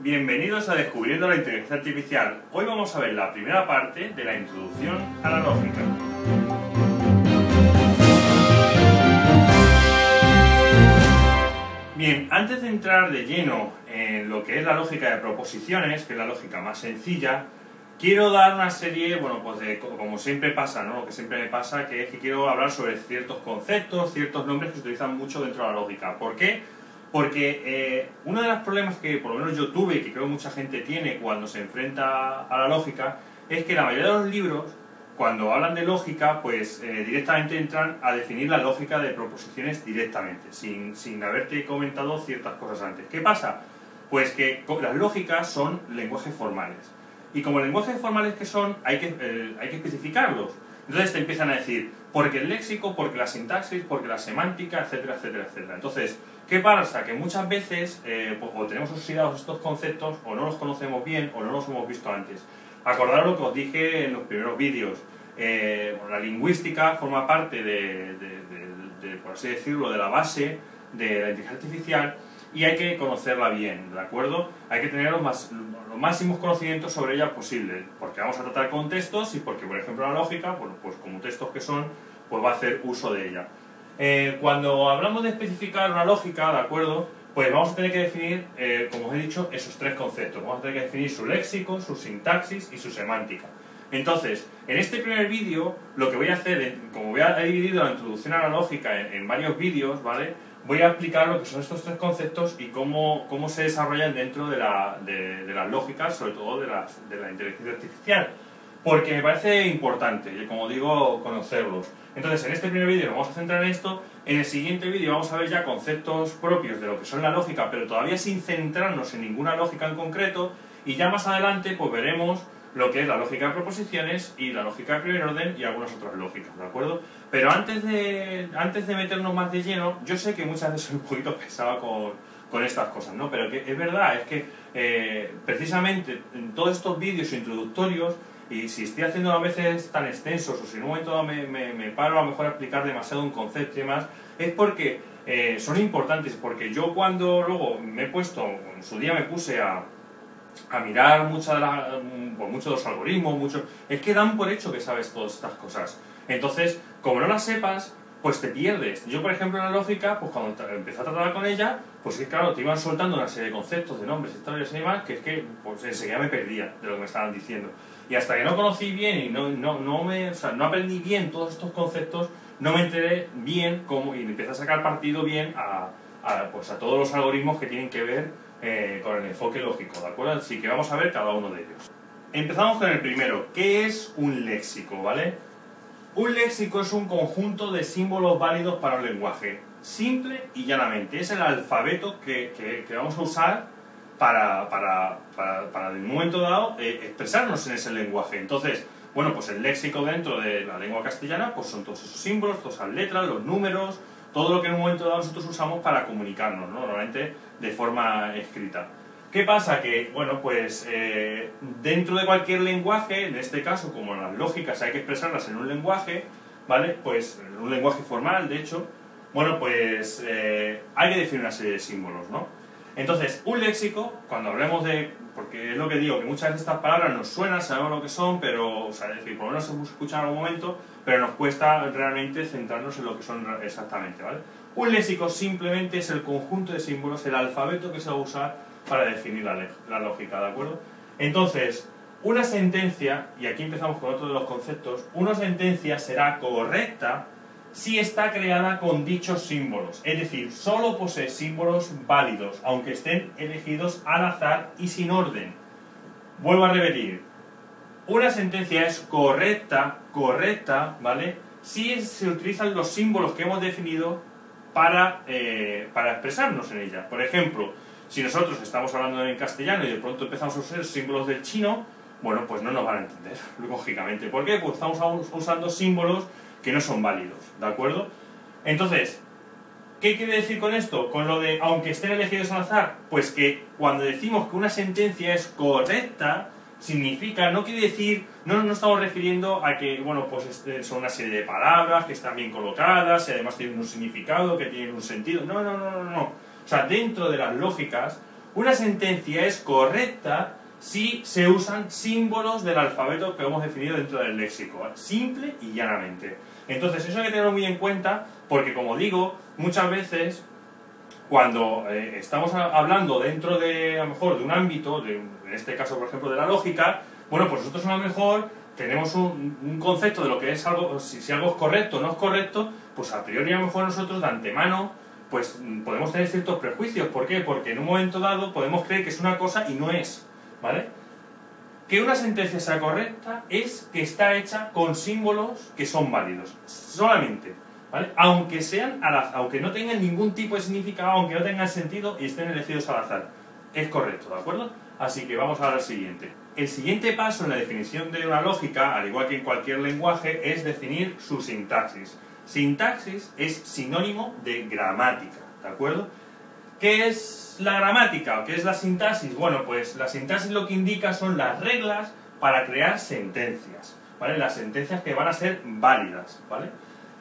Bienvenidos a Descubriendo la Inteligencia Artificial. Hoy vamos a ver la primera parte de la introducción a la lógica. Bien, antes de entrar de lleno en lo que es la lógica de proposiciones, que es la lógica más sencilla, quiero dar una serie, como siempre pasa, ¿no? Lo que siempre me pasa, que es que quiero hablar sobre ciertos conceptos, ciertos nombres que se utilizan mucho dentro de la lógica. ¿Por qué? Porque uno de los problemas que por lo menos yo tuve y que creo mucha gente tiene cuando se enfrenta a la lógica es que la mayoría de los libros, cuando hablan de lógica, pues directamente entran a definir la lógica de proposiciones directamente, sin haberte comentado ciertas cosas antes. ¿Qué pasa? Pues que las lógicas son lenguajes formales. Y como lenguajes formales que son, hay que especificarlos. Entonces te empiezan a decir, porque el léxico, porque la sintaxis, porque la semántica, etcétera, etcétera, etcétera. Entonces, ¿qué pasa? Que muchas veces o tenemos oxidados estos conceptos, o no los conocemos bien, o no los hemos visto antes. Acordaros lo que os dije en los primeros vídeos. La lingüística forma parte de, por así decirlo, de la base de la inteligencia artificial y hay que conocerla bien, ¿de acuerdo? Hay que tener los máximos conocimientos sobre ella posible, porque vamos a tratar con textos y porque, por ejemplo, la lógica, bueno, pues como textos que son, pues va a hacer uso de ella. Cuando hablamos de especificar una lógica, ¿de acuerdo? Pues vamos a tener que definir, como os he dicho, esos tres conceptos. Vamos a tener que definir su léxico, su sintaxis y su semántica. Entonces, en este primer vídeo, lo que voy a hacer, como he dividido la introducción a la lógica en varios vídeos, ¿vale? Voy a explicar lo que son estos tres conceptos y cómo se desarrollan dentro de las lógicas, sobre todo de la inteligencia artificial. Porque me parece importante, y como digo, conocerlos. Entonces, en este primer vídeo nos vamos a centrar en esto. En el siguiente vídeo vamos a ver ya conceptos propios de lo que son la lógica, pero todavía sin centrarnos en ninguna lógica en concreto. Y ya más adelante, pues veremos lo que es la lógica de proposiciones y la lógica de primer orden y algunas otras lógicas, ¿de acuerdo? Pero antes de meternos más de lleno, yo sé que muchas veces soy un poquito pesado con estas cosas, ¿no? Pero que es verdad, es que precisamente en todos estos vídeos introductorios, y si estoy haciendo a veces tan extensos o si en un momento dado me paro a lo mejor a explicar demasiado un concepto y demás, es porque son importantes, porque yo cuando luego me he puesto, en su día me puse a mirar muchos de los algoritmos, es que dan por hecho que sabes todas estas cosas. Entonces, como no las sepas, pues te pierdes. Yo, por ejemplo, en la lógica, pues cuando empecé a tratar con ella, pues es claro, te iban soltando una serie de conceptos, de nombres, historias y demás, que es que pues, enseguida me perdía de lo que me estaban diciendo. Y hasta que no conocí bien y no aprendí bien todos estos conceptos, no me enteré bien y empecé a sacar partido bien a todos los algoritmos que tienen que ver con el enfoque lógico, ¿de acuerdo? Así que vamos a ver cada uno de ellos. Empezamos con el primero, ¿qué es un léxico, vale? Un léxico es un conjunto de símbolos válidos para un lenguaje, simple y llanamente. Es el alfabeto que vamos a usar para en un momento dado, expresarnos en ese lenguaje. Entonces, bueno, pues el léxico dentro de la lengua castellana, pues son todos esos símbolos, todas esas letras, los números, todo lo que en un momento dado nosotros usamos para comunicarnos, ¿no? Normalmente de forma escrita. ¿Qué pasa? Que, bueno, pues dentro de cualquier lenguaje, en este caso, como las lógicas hay que expresarlas en un lenguaje, ¿vale? Pues en un lenguaje formal, de hecho, bueno, pues hay que definir una serie de símbolos, ¿no? Entonces, un léxico, cuando hablemos de... porque es lo que digo, que muchas veces estas palabras nos suenan, sabemos lo que son, pero, o sea, es decir, por lo menos hemos escuchado en algún momento, pero nos cuesta realmente centrarnos en lo que son exactamente, ¿vale? Un léxico simplemente es el conjunto de símbolos, el alfabeto que se va a usar para definir la lógica, ¿de acuerdo? Entonces, una sentencia, y aquí empezamos con otro de los conceptos, una sentencia será correcta si está creada con dichos símbolos, es decir, solo posee símbolos válidos, aunque estén elegidos al azar y sin orden. Vuelvo a repetir, una sentencia es correcta, ¿vale? Si se utilizan los símbolos que hemos definido para expresarnos en ella. Por ejemplo, si nosotros estamos hablando en castellano y de pronto empezamos a usar símbolos del chino, bueno, pues no nos van a entender, lógicamente. ¿Por qué? Pues estamos usando símbolos que no son válidos, ¿de acuerdo? Entonces, ¿qué quiere decir con esto? Con lo de, aunque estén elegidos al azar, pues que cuando decimos que una sentencia es correcta, significa, no quiere decir, no estamos refiriendo a que, bueno, pues son una serie de palabras que están bien colocadas y además tienen un significado, que tienen un sentido. No. O sea, dentro de las lógicas, Una sentencia es correcta si se usan símbolos del alfabeto que hemos definido dentro del léxico, ¿vale? Simple y llanamente. Entonces, eso hay que tenerlo muy en cuenta porque, como digo, muchas veces cuando estamos hablando dentro de, a lo mejor, de un ámbito, en este caso, por ejemplo, de la lógica, bueno, pues nosotros a lo mejor tenemos un concepto de lo que es algo, si algo es correcto o no es correcto, pues a priori a lo mejor nosotros de antemano pues podemos tener ciertos prejuicios. ¿Por qué? Porque en un momento dado podemos creer que es una cosa y no es, ¿vale? Que una sentencia sea correcta es que está hecha con símbolos que son válidos, solamente, ¿vale? Aunque sean al azar, aunque no tengan ningún tipo de significado, aunque no tengan sentido y estén elegidos al azar, es correcto, ¿de acuerdo? Así que vamos ahora al siguiente. El siguiente paso en la definición de una lógica, al igual que en cualquier lenguaje, es definir su sintaxis. Sintaxis es sinónimo de gramática, ¿de acuerdo? ¿Qué es la gramática o qué es la sintaxis? Bueno, pues la sintaxis lo que indica son las reglas para crear sentencias, ¿vale? Las sentencias que van a ser válidas, ¿vale?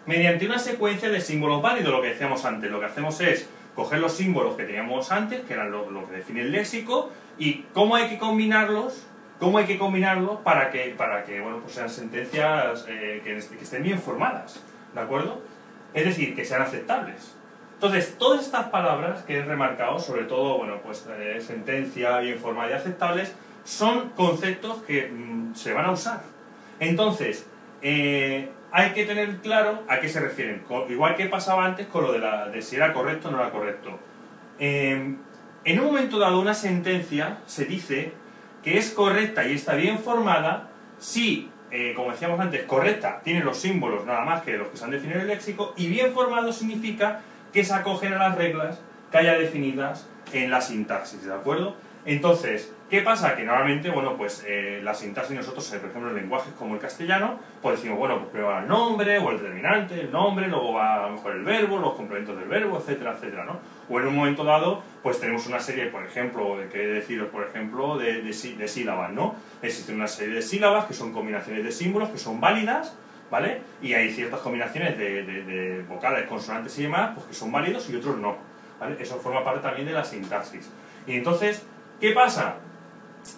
Mediante una secuencia de símbolos válidos, lo que decíamos antes, lo que hacemos es coger los símbolos que teníamos antes, que eran lo que define el léxico, y cómo hay que combinarlos, para que bueno, pues sean sentencias que estén bien formadas, ¿de acuerdo? Es decir, que sean aceptables. Entonces, todas estas palabras que he remarcado, sobre todo, bueno, pues sentencia, bien formada y aceptables, son conceptos que se van a usar. Entonces, hay que tener claro a qué se refieren. Igual que pasaba antes con lo de si era correcto o no era correcto. En un momento dado, una sentencia se dice que es correcta y está bien formada si, como decíamos antes, correcta tiene los símbolos nada más que los que se han definido en el léxico, y bien formado significa que se acogen a las reglas que haya definidas en la sintaxis, ¿de acuerdo? Entonces, ¿qué pasa? Que normalmente, bueno, pues la sintaxis nosotros, por ejemplo, en lenguajes como el castellano, pues decimos, bueno, pues primero va el nombre o el determinante, el nombre, luego va a lo mejor el verbo, los complementos del verbo, etcétera, etcétera, ¿no? O en un momento dado, pues tenemos una serie, por ejemplo, que deciros, por ejemplo, de sílabas, ¿no? Existen una serie de sílabas que son combinaciones de símbolos que son válidas, ¿vale? Y hay ciertas combinaciones de vocales, consonantes y demás, pues que son válidos y otros no, ¿vale? Eso forma parte también de la sintaxis. Y entonces, ¿qué pasa?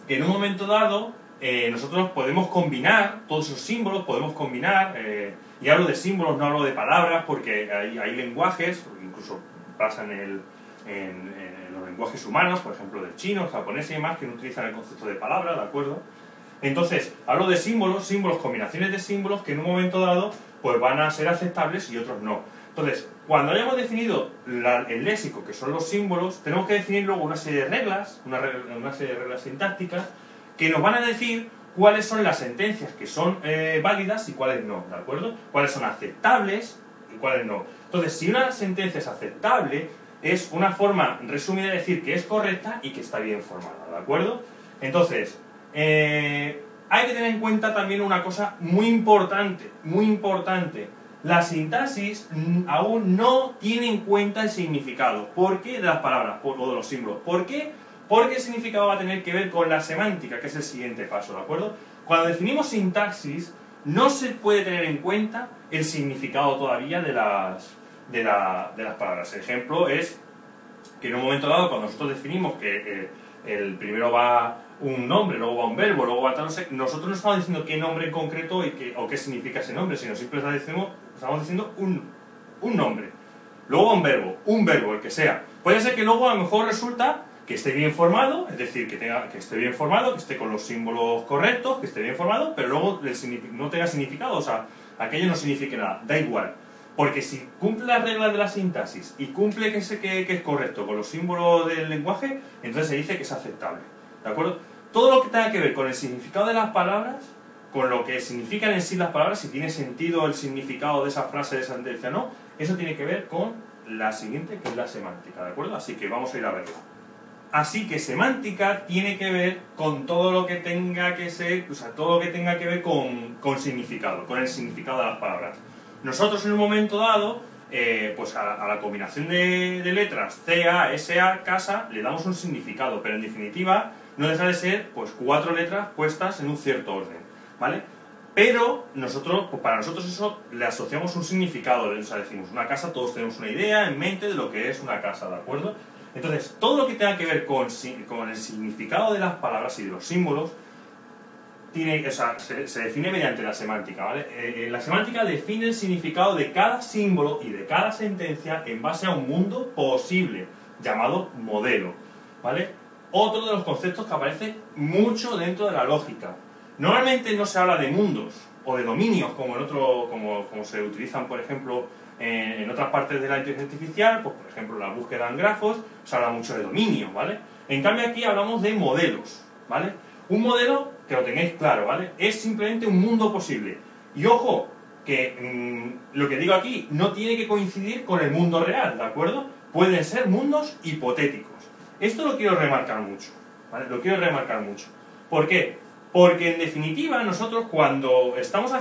Que en un momento dado nosotros podemos combinar todos esos símbolos, podemos combinar, y hablo de símbolos, no hablo de palabras, porque hay lenguajes, incluso pasan en los lenguajes humanos, por ejemplo del chino, el japonés y demás, que no utilizan el concepto de palabra, ¿de acuerdo? Entonces, hablo de símbolos, combinaciones de símbolos que en un momento dado pues van a ser aceptables y otros no. Entonces, cuando hayamos definido el léxico, que son los símbolos, tenemos que definir luego una serie de reglas, una serie de reglas sintácticas, que nos van a decir cuáles son las sentencias que son válidas y cuáles no, ¿de acuerdo? Cuáles son aceptables y cuáles no. Entonces, si una sentencia es aceptable, es una forma resumida de decir que es correcta y que está bien formada, ¿de acuerdo? Entonces, hay que tener en cuenta también una cosa muy importante, La sintaxis aún no tiene en cuenta el significado. ¿Por qué? De las palabras o de los símbolos. ¿Por qué? Porque el significado va a tener que ver con la semántica, que es el siguiente paso, ¿de acuerdo? Cuando definimos sintaxis, no se puede tener en cuenta el significado todavía de las palabras. El ejemplo es que en un momento dado, cuando nosotros definimos que el primero va un nombre, luego va un verbo, luego va tal, no sé, nosotros no estamos diciendo qué nombre en concreto o qué significa ese nombre, sino simplemente estamos diciendo un nombre, luego un verbo, el que sea. Puede ser que luego a lo mejor resulta que esté bien formado, es decir, que esté bien formado, que esté con los símbolos correctos, que esté bien formado, pero luego no tenga significado, o sea, aquello no signifique nada, da igual. Porque si cumple las reglas de la sintaxis y cumple que es correcto con los símbolos del lenguaje, entonces se dice que es aceptable, ¿de acuerdo? Todo lo que tenga que ver con el significado de las palabras, con lo que significan en sí las palabras, si tiene sentido el significado de esa frase, de esa sentencia o no, eso tiene que ver con la siguiente, que es la semántica, ¿de acuerdo? Así que vamos a ir a verla. Así que semántica tiene que ver con todo lo que tenga que ser, o sea, todo lo que tenga que ver con significado, con el significado de las palabras. Nosotros en un momento dado, pues a la combinación de letras C, A, S, A, casa, le damos un significado, pero en definitiva no deja de ser pues 4 letras puestas en un cierto orden, ¿vale? Pero nosotros, pues para nosotros eso le asociamos un significado, o sea, decimos una casa, todos tenemos una idea en mente de lo que es una casa, ¿de acuerdo? Entonces, todo lo que tenga que ver con el significado de las palabras y de los símbolos tiene, o sea, se define mediante la semántica, ¿vale? La semántica define el significado de cada símbolo y de cada sentencia en base a un mundo posible, llamado modelo, ¿vale? Otro de los conceptos que aparece mucho dentro de la lógica. Normalmente no se habla de mundos o de dominios como en otro, como se utilizan, por ejemplo, en otras partes de la inteligencia artificial, pues por ejemplo la búsqueda en grafos, se habla mucho de dominios, ¿vale? En cambio aquí hablamos de modelos, ¿vale? Un modelo, que lo tengáis claro, ¿vale? Es simplemente un mundo posible. Y ojo, que lo que digo aquí no tiene que coincidir con el mundo real, ¿de acuerdo? Pueden ser mundos hipotéticos. Esto lo quiero remarcar mucho, ¿vale? Lo quiero remarcar mucho. ¿Por qué? Porque en definitiva nosotros cuando estamos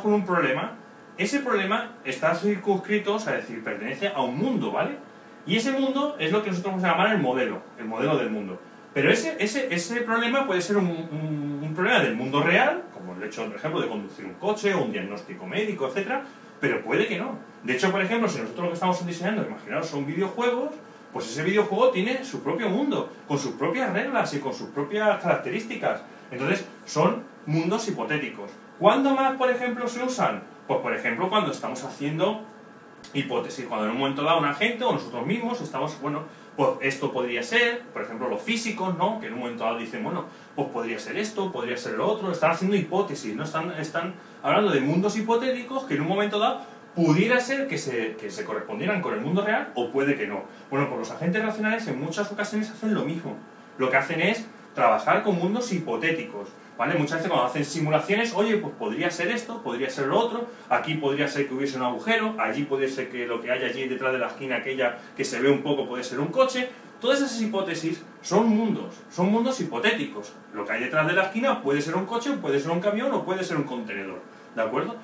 con un problema, ese problema está circunscrito, o sea, es decir, pertenece a un mundo, ¿vale? Y ese mundo es lo que nosotros vamos a llamar el modelo del mundo. Pero ese problema puede ser un problema del mundo real, como el hecho, por ejemplo, de conducir un coche o un diagnóstico médico, etc. Pero puede que no. De hecho, por ejemplo, si nosotros lo que estamos diseñando, imaginaros, son videojuegos, pues ese videojuego tiene su propio mundo, con sus propias reglas y con sus propias características. Entonces, son mundos hipotéticos. ¿Cuándo más, por ejemplo, se usan? Pues, por ejemplo, cuando estamos haciendo hipótesis, cuando en un momento dado un agente o nosotros mismos estamos, bueno, pues esto podría ser, por ejemplo, los físicos, ¿no? Que en un momento dado dicen, bueno, pues podría ser esto, podría ser lo otro, están haciendo hipótesis, ¿no? Están hablando de mundos hipotéticos que en un momento dado pudiera ser que se correspondieran con el mundo real o puede que no. Bueno, pues los agentes racionales en muchas ocasiones hacen lo mismo. Lo que hacen es trabajar con mundos hipotéticos, ¿vale? Muchas veces cuando hacen simulaciones, oye, pues podría ser esto, podría ser lo otro, aquí podría ser que hubiese un agujero, allí podría ser que lo que hay allí detrás de la esquina aquella que se ve un poco puede ser un coche. Todas esas hipótesis son mundos hipotéticos. Lo que hay detrás de la esquina puede ser un coche, puede ser un camión o puede ser un contenedor, ¿de acuerdo?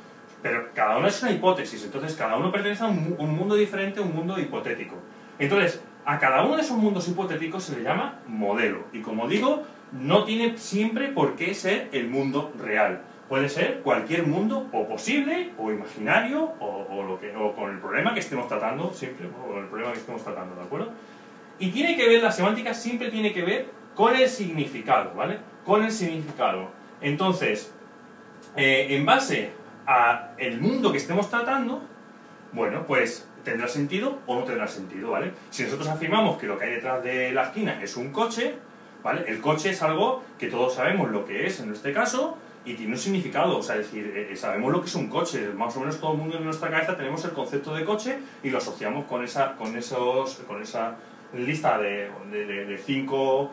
Pero cada uno es una hipótesis, entonces cada uno pertenece a un mundo diferente, un mundo hipotético. Entonces, a cada uno de esos mundos hipotéticos se le llama modelo. Y como digo, no tiene siempre por qué ser el mundo real. Puede ser cualquier mundo, o posible, o imaginario, o con el problema que estemos tratando, siempre, o el problema que estemos tratando, ¿de acuerdo? Y tiene que ver, la semántica siempre tiene que ver con el significado, ¿vale? Con el significado. Entonces, en base al mundo que estemos tratando, bueno, pues tendrá sentido o no tendrá sentido, ¿vale? Si nosotros afirmamos que lo que hay detrás de la esquina es un coche, ¿vale? El coche es algo que todos sabemos lo que es en este caso y tiene un significado, o sea, es decir, sabemos lo que es un coche, más o menos todo el mundo en nuestra cabeza tenemos el concepto de coche y lo asociamos con esa lista de 5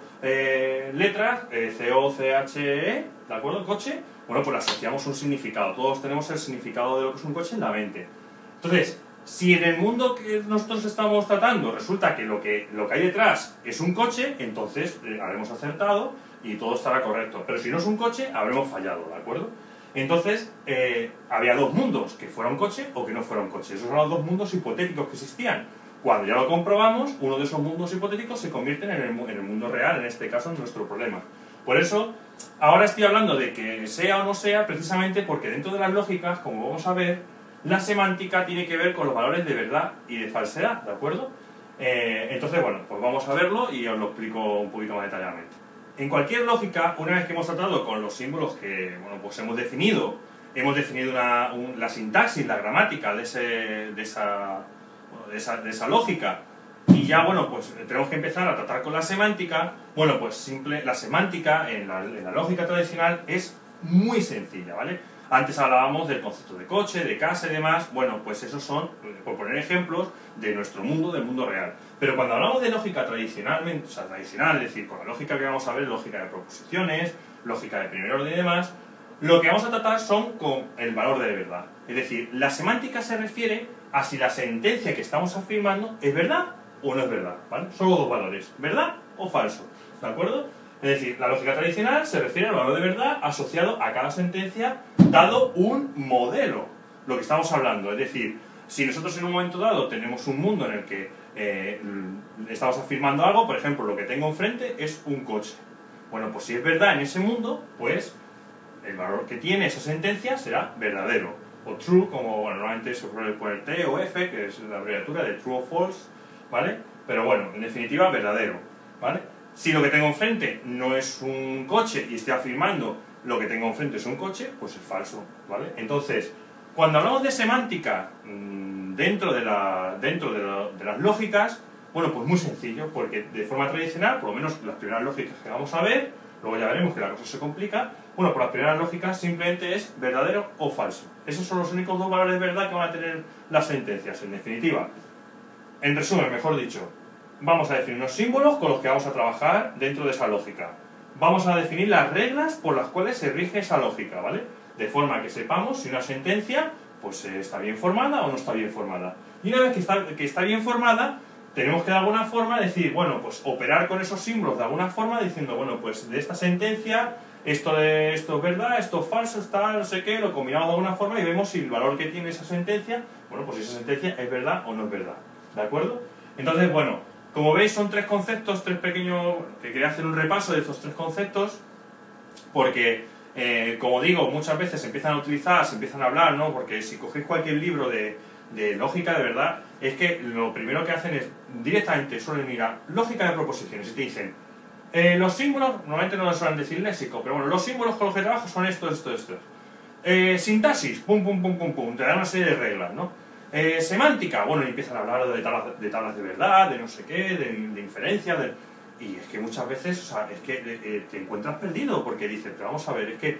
letras, C, O, C, H, E, ¿de acuerdo? Coche, bueno, pues le asociamos un significado, todos tenemos el significado de lo que es un coche en la mente. Entonces, si en el mundo que nosotros estamos tratando resulta que lo que hay detrás es un coche, entonces habremos acertado y todo estará correcto. Pero si no es un coche, habremos fallado, ¿de acuerdo? Entonces, había dos mundos, que fuera un coche o que no fuera un coche. Esos son los dos mundos hipotéticos que existían. Cuando ya lo comprobamos, uno de esos mundos hipotéticos se convierte en el mundo real, en este caso en nuestro problema. Por eso, ahora estoy hablando de que sea o no sea, precisamente porque dentro de las lógicas, como vamos a ver, la semántica tiene que ver con los valores de verdad y de falsedad, ¿de acuerdo? Entonces, bueno, pues vamos a verlo y os lo explico un poquito más detalladamente. En cualquier lógica, una vez que hemos tratado con los símbolos que, bueno, pues hemos definido la sintaxis, la gramática de esa lógica, y ya, bueno, pues tenemos que empezar a tratar con la semántica. Bueno, pues la semántica en la lógica tradicional es muy sencilla, ¿vale? Antes hablábamos del concepto de coche, de casa y demás. Bueno, pues esos son, por poner ejemplos, de nuestro mundo, del mundo real. Pero cuando hablamos de lógica tradicionalmente, o sea, tradicional, es decir, con la lógica que vamos a ver, lógica de proposiciones, lógica de primer orden y demás, lo que vamos a tratar son con el valor de verdad. Es decir, la semántica se refiere a si la sentencia que estamos afirmando es verdad o no es verdad, ¿vale? Solo dos valores, verdad o falso, ¿de acuerdo? Es decir, la lógica tradicional se refiere al valor de verdad asociado a cada sentencia dado un modelo, lo que estamos hablando. Es decir, si nosotros en un momento dado tenemos un mundo en el que estamos afirmando algo, por ejemplo, lo que tengo enfrente es un coche. Bueno, pues si es verdad en ese mundo, pues el valor que tiene esa sentencia será verdadero. O true, como bueno, normalmente se puede poner T o F, que es la abreviatura de true o false, ¿vale? pero bueno, en definitiva, verdadero, ¿vale? Si lo que tengo enfrente no es un coche y estoy afirmando lo que tengo enfrente es un coche, pues es falso, ¿vale? Entonces, cuando hablamos de semántica dentro de las lógicas, bueno, pues muy sencillo, porque de forma tradicional, por lo menos las primeras lógicas que vamos a ver, luego ya veremos que la cosa se complica, bueno, por las primeras lógicas simplemente es verdadero o falso. Esos son los únicos dos valores de verdad que van a tener las sentencias, en definitiva. En resumen, mejor dicho, vamos a definir unos símbolos con los que vamos a trabajar dentro de esa lógica. Vamos a definir las reglas por las cuales se rige esa lógica, ¿vale? De forma que sepamos si una sentencia pues está bien formada o no está bien formada. Y una vez que está bien formada, tenemos que de alguna forma decir, bueno, pues operar con esos símbolos de alguna forma diciendo, bueno, pues de esta sentencia, esto es verdad, esto es falso, está no sé qué, lo combinamos de alguna forma y vemos si el valor que tiene esa sentencia, bueno, pues si esa sentencia es verdad o no es verdad, ¿de acuerdo? Entonces, bueno, como veis son tres conceptos, tres pequeños, que quería hacer un repaso de estos tres conceptos, porque, como digo, muchas veces se empiezan a utilizar, se empiezan a hablar, ¿no? Porque si cogéis cualquier libro de lógica, de verdad, es que lo primero que hacen es directamente suelen ir a lógica de proposiciones y te dicen los símbolos, normalmente no lo suelen decir léxico, pero bueno, los símbolos con los que trabajo son esto, esto, esto. Sintaxis, pum, pum, pum, pum, pum, te dan una serie de reglas, ¿no? Semántica, bueno, y empiezan a hablar de tablas de verdad, de no sé qué, de inferencia, de... Y es que muchas veces, o sea, es que te encuentras perdido, porque dices, pero vamos a ver, es que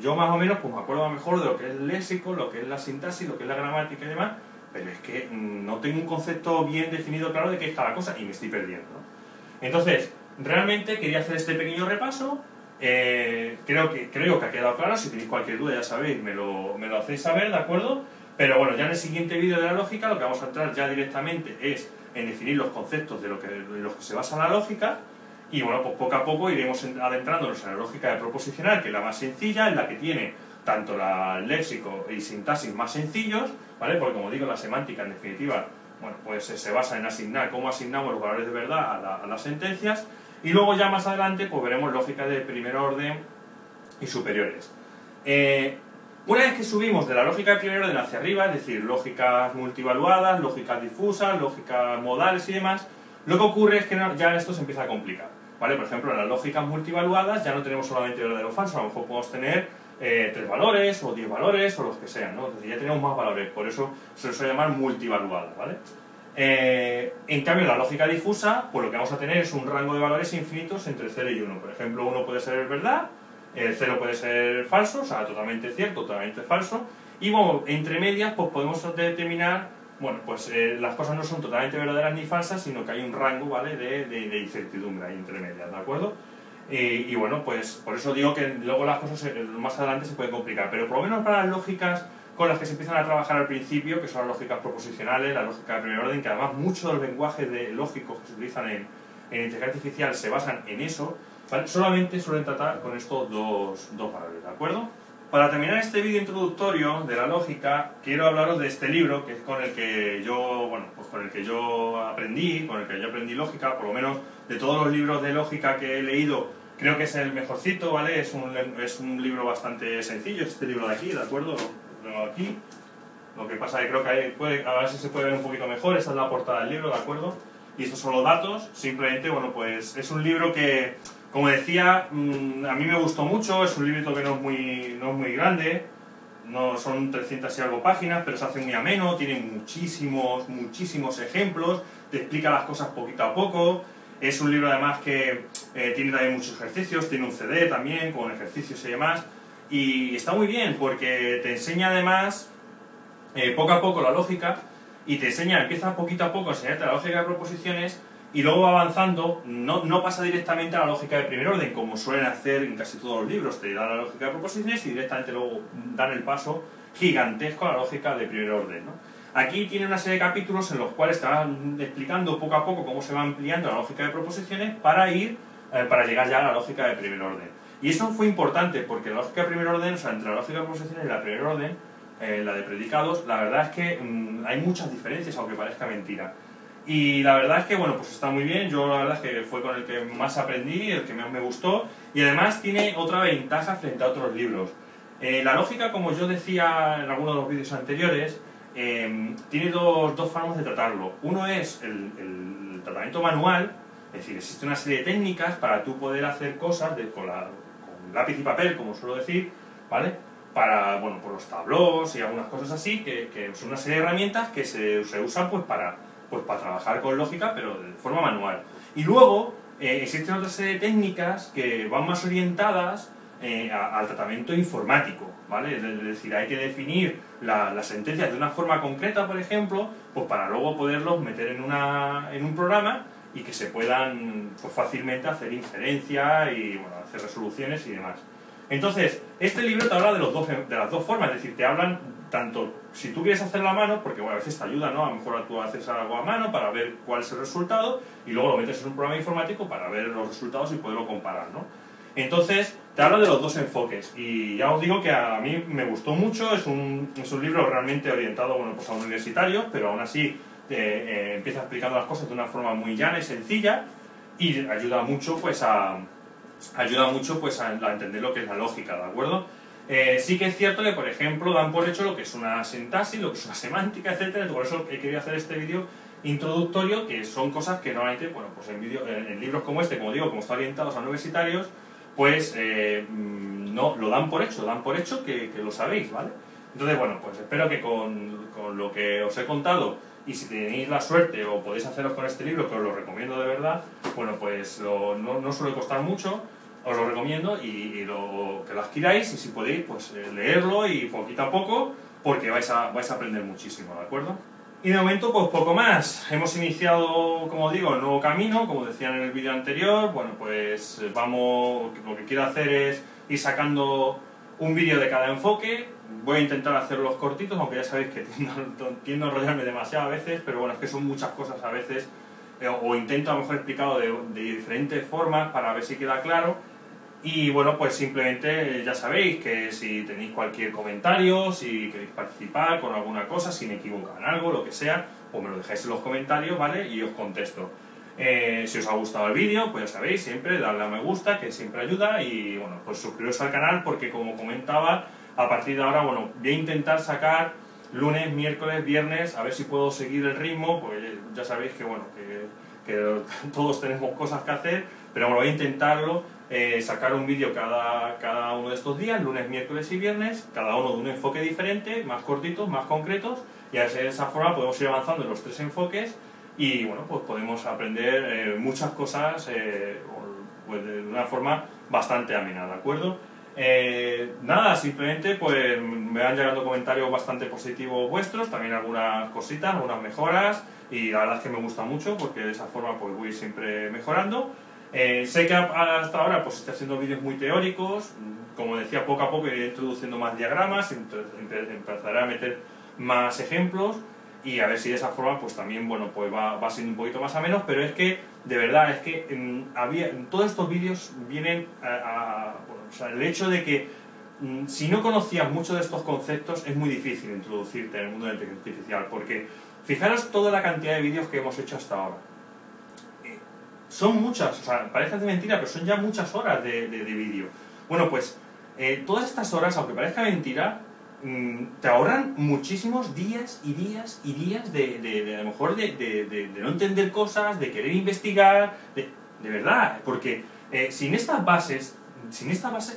yo más o menos pues me acuerdo mejor de lo que es el léxico, lo que es la sintaxis, lo que es la gramática y demás, pero es que no tengo un concepto bien definido claro de qué es cada cosa y me estoy perdiendo, ¿no? Entonces, realmente quería hacer este pequeño repaso, creo que ha quedado claro, si tenéis cualquier duda ya sabéis, me lo hacéis saber, ¿de acuerdo? Pero bueno, ya en el siguiente vídeo de la lógica lo que vamos a entrar ya directamente es en definir los conceptos de los que se basa la lógica y bueno, pues poco a poco iremos adentrándonos en la lógica de proposicional, que es la más sencilla, es la que tiene tanto el léxico y sintaxis más sencillos, ¿vale? Porque como digo, la semántica en definitiva, bueno, pues se basa en asignar cómo asignamos los valores de verdad a las sentencias y luego ya más adelante pues veremos lógica de primer orden y superiores. Una vez que subimos de la lógica de primer orden hacia arriba, es decir, lógicas multivaluadas, lógicas difusas, lógicas modales y demás, lo que ocurre es que ya esto se empieza a complicar, ¿vale? Por ejemplo, en las lógicas multivaluadas ya no tenemos solamente verdadero o falso, a lo mejor podemos tener 3 valores, o 10 valores, o los que sean, ¿no? Es decir, ya tenemos más valores, por eso se les suele llamar multivaluadas, ¿vale? En cambio, en la lógica difusa, pues lo que vamos a tener es un rango de valores infinitos entre 0 y 1. Por ejemplo, 1 puede ser verdad, el 0 puede ser falso, o sea, totalmente cierto, totalmente falso. Y bueno, entre medias, pues podemos determinar, bueno, pues las cosas no son totalmente verdaderas ni falsas, sino que hay un rango, ¿vale?, de incertidumbre ahí entre medias, ¿de acuerdo? Y bueno, pues por eso digo que luego las cosas más adelante se pueden complicar. Pero por lo menos para las lógicas con las que se empiezan a trabajar al principio, que son las lógicas proposicionales, la lógica de primer orden, que además muchos de los lenguajes lógicos que se utilizan en inteligencia artificial se basan en eso, ¿vale? Solamente suelen tratar con estos dos valores, ¿de acuerdo? Para terminar este vídeo introductorio de la lógica, quiero hablaros de este libro, que es con el que yo, bueno, pues con el que yo aprendí, con el que yo aprendí lógica, por lo menos de todos los libros de lógica que he leído, creo que es el mejorcito, ¿vale? Es un libro bastante sencillo, es este libro de aquí, ¿de acuerdo? Lo tengo aquí, lo que pasa es que creo que a ver si se puede ver un poquito mejor, esta es la portada del libro, ¿de acuerdo? Y estos son los datos, simplemente, bueno, pues es un libro que... Como decía, a mí me gustó mucho, es un librito que no es muy grande, no son 300 y algo páginas, pero se hace muy ameno, tiene muchísimos ejemplos, te explica las cosas poquito a poco, es un libro además que tiene también muchos ejercicios, tiene un CD también con ejercicios y demás, y está muy bien porque te enseña además poco a poco la lógica y te enseña, empieza poquito a poco a enseñarte la lógica de proposiciones. Y luego va avanzando, no pasa directamente a la lógica de primer orden, como suelen hacer en casi todos los libros, te dan la lógica de proposiciones y directamente luego dan el paso gigantesco a la lógica de primer orden, ¿no? Aquí tiene una serie de capítulos en los cuales te van explicando poco a poco cómo se va ampliando la lógica de proposiciones para llegar ya a la lógica de primer orden. Y eso fue importante porque la lógica de primer orden, o sea, entre la lógica de proposiciones y la de primer orden, la de predicados, la verdad es que hay muchas diferencias, aunque parezca mentira. Y la verdad es que, bueno, pues está muy bien, yo la verdad es que fue con el que más aprendí, el que más me gustó, y además tiene otra ventaja frente a otros libros. La lógica, como yo decía en algunos de los vídeos anteriores, tiene dos formas de tratarlo. Uno es el tratamiento manual, es decir, existe una serie de técnicas para tú poder hacer cosas con lápiz y papel, como suelo decir, ¿vale? Para, bueno, por los tableaus y algunas cosas así, que son una serie de herramientas que se usan pues para trabajar con lógica, pero de forma manual. Y luego existen otra serie de técnicas que van más orientadas al tratamiento informático, ¿vale? Es decir, hay que definir las sentencias de una forma concreta, por ejemplo, pues para luego poderlos meter en un programa y que se puedan pues, fácilmente hacer inferencia y bueno, hacer resoluciones y demás. Entonces, este libro te habla de las dos formas, es decir, te hablan tanto si tú quieres hacerlo a mano, porque bueno, a veces te ayuda, ¿no? A lo mejor tú haces algo a mano para ver cuál es el resultado y luego lo metes en un programa informático para ver los resultados y poderlo comparar, ¿no? Entonces, te habla de los dos enfoques y ya os digo que a mí me gustó mucho, es un libro realmente orientado bueno, pues a universitarios, pero aún así empieza explicando las cosas de una forma muy llana y sencilla y ayuda mucho pues a entender lo que es la lógica, ¿de acuerdo? Sí que es cierto que, por ejemplo, dan por hecho lo que es una sintaxis, lo que es una semántica, etcétera. Por eso he querido hacer este vídeo introductorio, que son cosas que normalmente, bueno, pues en libros como este, como digo, como están orientados a universitarios, pues no lo dan por hecho que lo sabéis, ¿vale? Entonces, bueno, pues espero que con lo que os he contado, y si tenéis la suerte o podéis haceros con este libro, que os lo recomiendo de verdad, bueno, pues no suele costar mucho, os lo recomiendo que lo adquiráis y si podéis, pues leerlo y poquito a poco, porque vais a aprender muchísimo, ¿de acuerdo? Y de momento, pues poco más. Hemos iniciado, como digo, el nuevo camino, como decían en el vídeo anterior, bueno, pues lo que quiero hacer es ir sacando un vídeo de cada enfoque. Voy a intentar hacerlos cortitos, aunque ya sabéis que tiendo a enrollarme demasiado a veces, pero bueno, es que son muchas cosas a veces, o intento a lo mejor explicarlo de diferentes formas para ver si queda claro. Y bueno, pues simplemente ya sabéis que si tenéis cualquier comentario, si queréis participar con alguna cosa, si me equivoco en algo, lo que sea, pues me lo dejáis en los comentarios, ¿vale? Y os contesto. Si os ha gustado el vídeo, pues ya sabéis, siempre darle a me gusta, que siempre ayuda, y bueno, pues suscribiros al canal porque como comentaba, a partir de ahora, bueno, voy a intentar sacar lunes, miércoles, viernes, a ver si puedo seguir el ritmo, porque ya sabéis que, bueno, que todos tenemos cosas que hacer, pero bueno, voy a intentarlo, sacar un vídeo cada uno de estos días, lunes, miércoles y viernes, cada uno de un enfoque diferente, más cortitos, más concretos, y a de esa forma podemos ir avanzando en los tres enfoques y, bueno, pues podemos aprender muchas cosas pues de una forma bastante amena, ¿de acuerdo? Nada, simplemente pues me van llegando comentarios bastante positivos vuestros, también algunas cositas, algunas mejoras y la verdad es que me gusta mucho porque de esa forma pues voy siempre mejorando. Sé que hasta ahora pues estoy haciendo vídeos muy teóricos, como decía poco a poco iré introduciendo más diagramas, empezaré a meter más ejemplos y a ver si de esa forma pues también bueno pues va siendo un poquito más a menos, pero es que de verdad es que todos estos vídeos vienen o sea, el hecho de que si no conocías mucho de estos conceptos es muy difícil introducirte en el mundo de la inteligencia artificial, porque fijaros toda la cantidad de vídeos que hemos hecho hasta ahora. Son muchas, o sea, parece de mentira, pero son ya muchas horas de vídeo. Bueno, pues todas estas horas, aunque parezca mentira, te ahorran muchísimos días y días y días de a lo mejor de no entender cosas, de querer investigar, de verdad, porque sin estas bases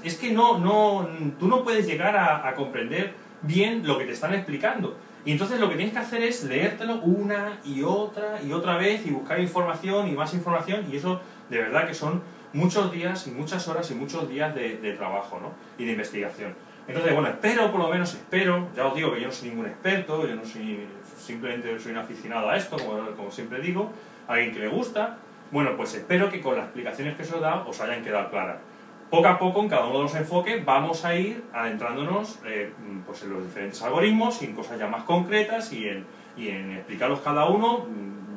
es que tú no puedes llegar a comprender bien lo que te están explicando. Y entonces lo que tienes que hacer es leértelo una y otra vez y buscar información y más información, y eso de verdad que son muchos días y muchas horas y muchos días de trabajo, ¿no? Y de investigación. Entonces, bueno, espero, por lo menos espero, ya os digo que yo no soy ningún experto, yo no soy, simplemente soy un aficionado a esto, como siempre digo, alguien que le gusta. Bueno, pues espero que con las explicaciones que os he dado os hayan quedado claras. Poco a poco, en cada uno de los enfoques, vamos a ir adentrándonos pues en los diferentes algoritmos y en cosas ya más concretas y en explicarlos cada uno.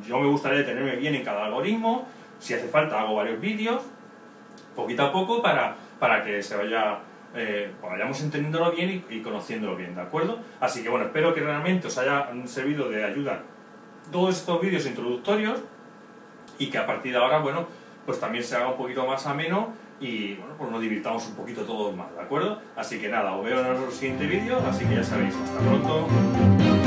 Yo me gustaría detenerme bien en cada algoritmo. Si hace falta, hago varios vídeos, poquito a poco, para que se vaya, vayamos entendiéndolo bien y conociéndolo bien, ¿de acuerdo? Así que, bueno, espero que realmente os haya servido de ayuda todos estos vídeos introductorios y que a partir de ahora, bueno, pues también se haga un poquito más ameno y bueno, pues nos divirtamos un poquito todos más, ¿de acuerdo? Así que nada, os veo en nuestro siguiente vídeo, así que ya sabéis, hasta pronto.